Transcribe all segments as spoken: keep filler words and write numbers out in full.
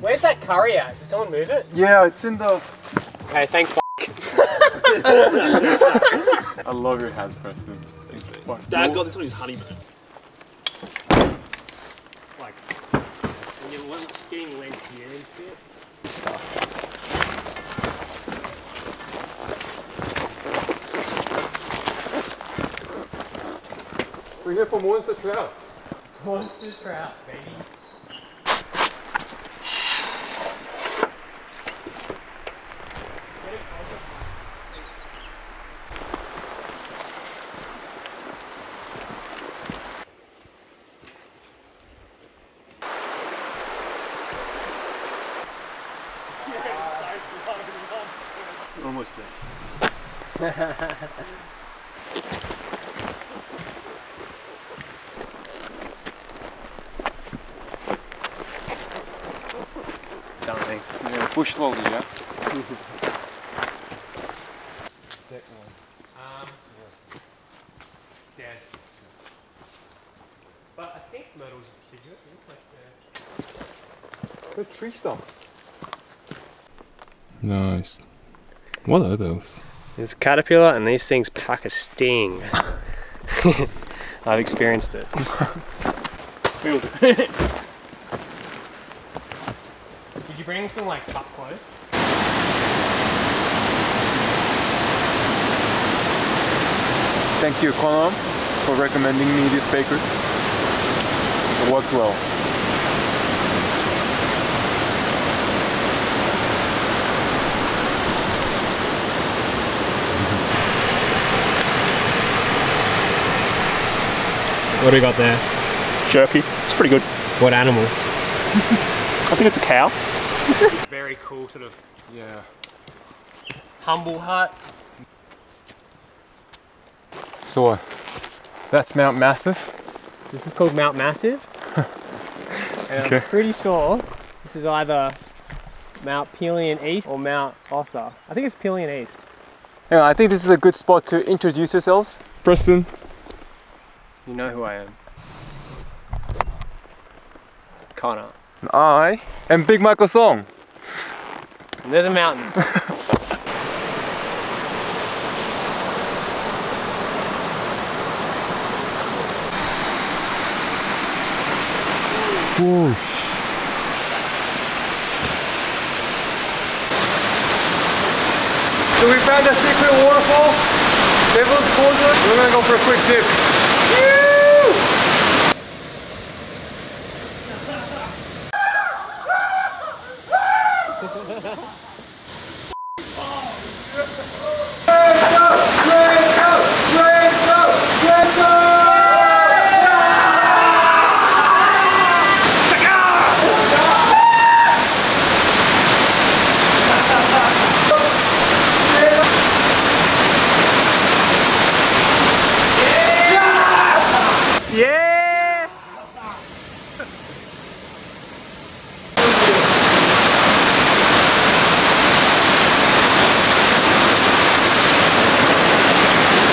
Where's that curry at? Did someone move it? Yeah, it's in the... Okay, thank f***. I love your hand, Preston. Thanks, mate. Dad got this on his honeymoon. Like, when you weren't getting lent here and shit. This stuff. We're here for monster trout. Monster trout, baby. Almost there. Something. Yeah, push slowly, yeah? That one. Um, yeah. Dead. But I think myrtles are deciduous. It looks like they're... They're tree stumps. Nice. What are those? It's a caterpillar, and these things pack a sting. I've experienced it. Did you bring some like cup clothes? Thank you, Conor, for recommending me this bakery. It worked well. What do we got there? Jerky. It's pretty good. What animal? I think it's a cow. Very cool sort of... Yeah. Humble hut. So what? Uh, that's Mount Massive. This is called Mount Massive. And okay. I'm pretty sure this is either Mount Pelion East or Mount Ossa. I think it's Pelion East. Yeah, I think this is a good spot to introduce yourselves. Preston. You know who I am. Conor. And I am Big Michael Song. And there's a mountain. Whoosh. So we found a secret waterfall, Devil's Pool. We're gonna go for a quick dip.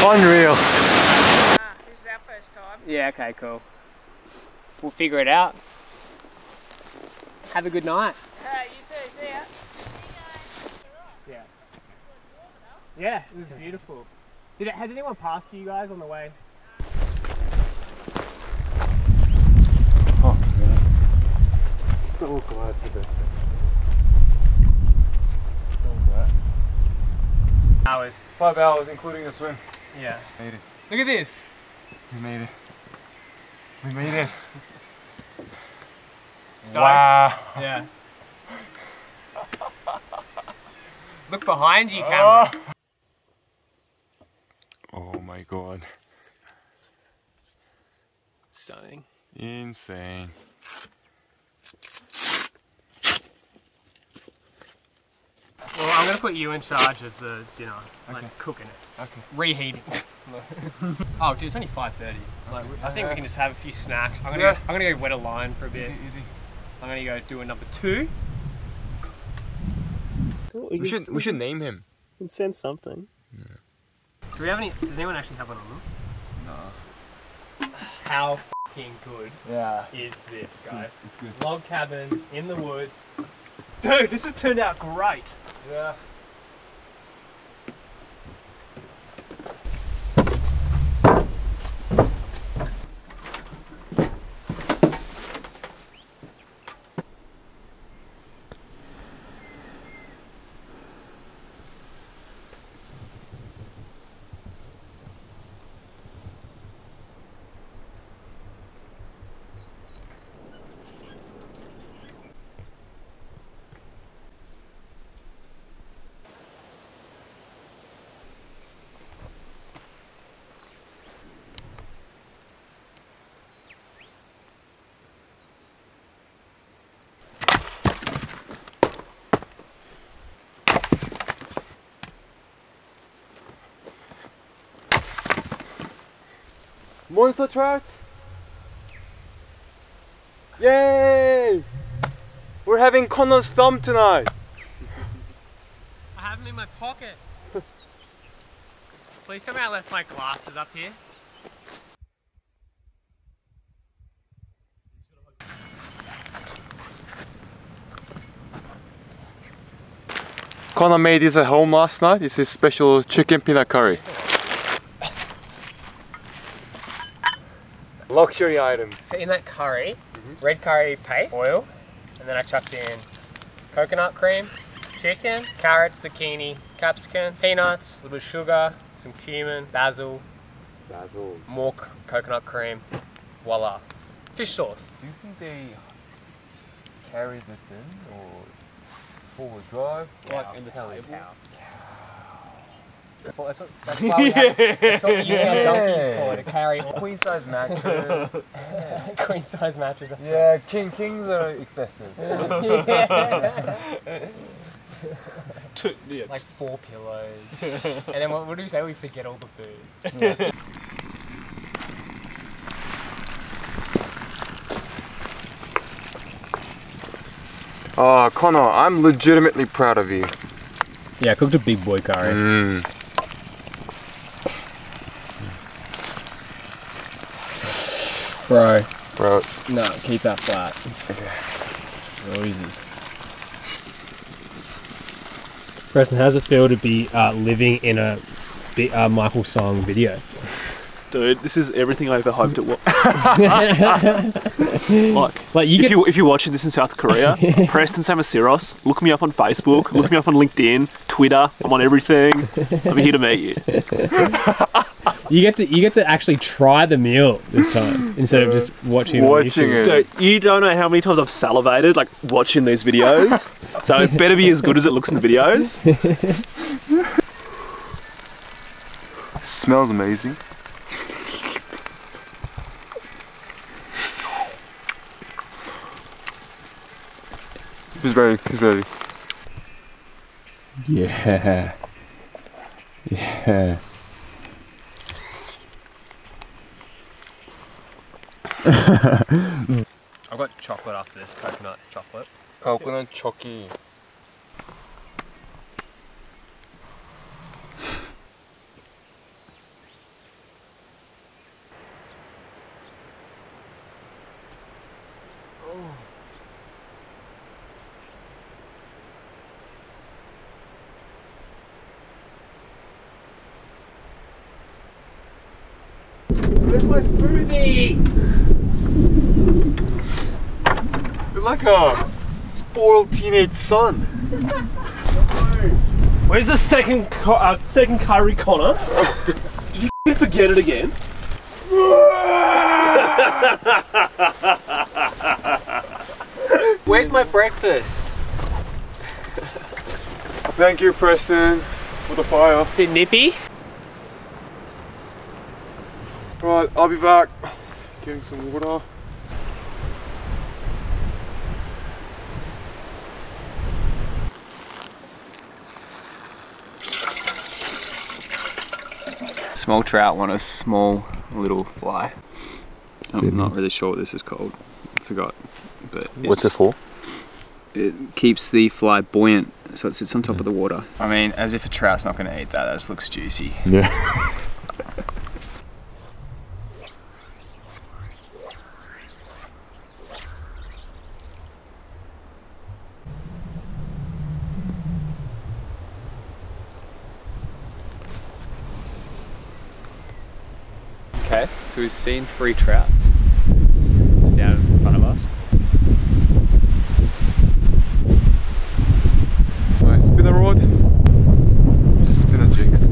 Unreal. Uh, this is our first time. Yeah, okay, cool. We'll figure it out. Have a good night. Uh, you too, see ya. Yeah. Yeah, it was beautiful. Did it, has anyone passed you guys on the way? Oh, man. So glad for this. So glad. Hours. Five hours, including a swim. Yeah. Made it. Look at this! We made it. We made it. Stoked? Wow. Yeah. Look behind you, camera. Oh my god. Stunning. Insane. Well, I'm going to put you in charge of the dinner, like okay. Cooking it, okay. Reheating. Oh dude, it's only five thirty, okay. Like, I think we can just have a few snacks. I'm going to go, I'm going to go wet a line for a bit. Easy, easy. I'm going to go do a number two. Well, we, we, should, we should name him. We can send something. Yeah. Do we have any, does anyone actually have one on them? No. How f fucking good yeah. is this, guys? It's good. It's good. Log cabin in the woods. Dude, this has turned out great. Yeah. Monster trout! Yay! We're having Conor's thumb tonight! I have them in my pockets! Please tell me I left my glasses up here. Conor made this at home last night. It's his special chicken peanut curry. Luxury item. So in that curry, mm-hmm. red curry paste, oil, and then I chucked in coconut cream, chicken, carrot, zucchini, capsicum, peanuts, a little bit of sugar, some cumin, basil, basil. more coconut cream, voila. Fish sauce. Do you think they carry this in or forward drive? Cow. Like in the cow. table? Cow. That's what, that's why we have, that's what we're using yeah. our donkeys for, to carry queen size mattresses. Yeah. Queen size mattress, that's yeah, right. king kings are excessive. Yeah. Like four pillows. And then what, what do we say? We forget all the food. Yeah. Oh, Conor, I'm legitimately proud of you. Yeah, I cooked a big boy curry. Mm. Bro. Bro. No, keep that flat. Okay. Noises. Preston, how's it feel to be uh, living in a uh, Michael Song video? Dude, this is everything I ever hoped it was. like, like you if, get... you, if you're watching this in South Korea, Preston Samasiros, look me up on Facebook, look me up on LinkedIn, Twitter, I'm on everything. I'm here to meet you. You get to you get to actually try the meal this time instead of just watching. Watching it. Dude, you don't know how many times I've salivated like watching these videos. So it better be as good as it looks in the videos. Smells amazing. He's ready. He's ready. Yeah. Yeah. I've got chocolate after this, coconut chocolate. Coconut chocky. Oh. Where's my smoothie? You're like a spoiled teenage son. Where's the second uh, second curry, Conor? Did you f***ing forget it again? Where's my breakfast? Thank you, Preston, for the fire. Bit nippy. Right, I'll be back. Getting some water. Small trout on a small little fly. Seven. I'm not really sure what this is called. I forgot. But what's it for? It keeps the fly buoyant, so it sits on top yeah. of the water. I mean, as if a trout's not going to eat that. That just looks juicy. Yeah. there, so we've seen three trouts. It's just down in front of us. Nice spinner rod, just spinner jigs.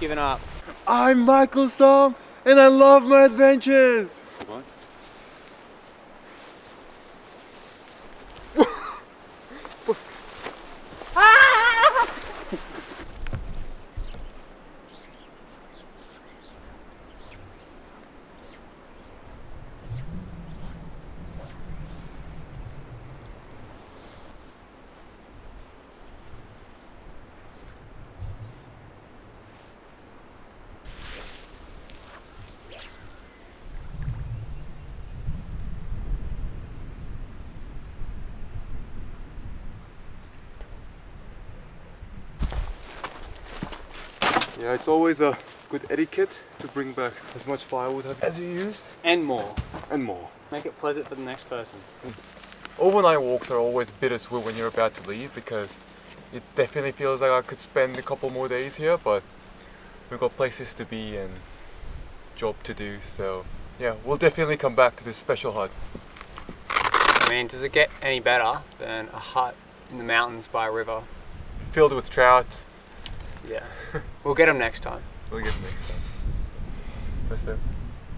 Giving up. I'm Michael Song and I love my adventures! What? Ah! Yeah, it's always a good etiquette to bring back as much firewood as you used. And more. And more. Make it pleasant for the next person. Overnight walks are always bittersweet when you're about to leave, because it definitely feels like I could spend a couple more days here, but we've got places to be and job to do, so yeah, we'll definitely come back to this special hut. I mean, does it get any better than a hut in the mountains by a river? Filled with trout. Yeah, we'll get them next time. We'll get them next time. First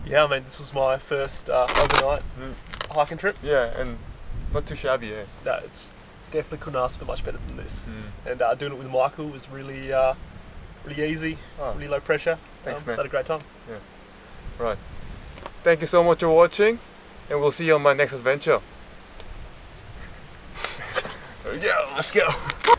yeah, I mean, this was my first uh, overnight mm. hiking trip. Yeah, and not too shabby, eh? No, it's definitely couldn't ask for much better than this. Mm. And uh, doing it with Michael was really, uh, really easy, oh. really low pressure. Thanks, um, man. Had a great time. Yeah. Right. Thank you so much for watching, and we'll see you on my next adventure. Yeah, let's go.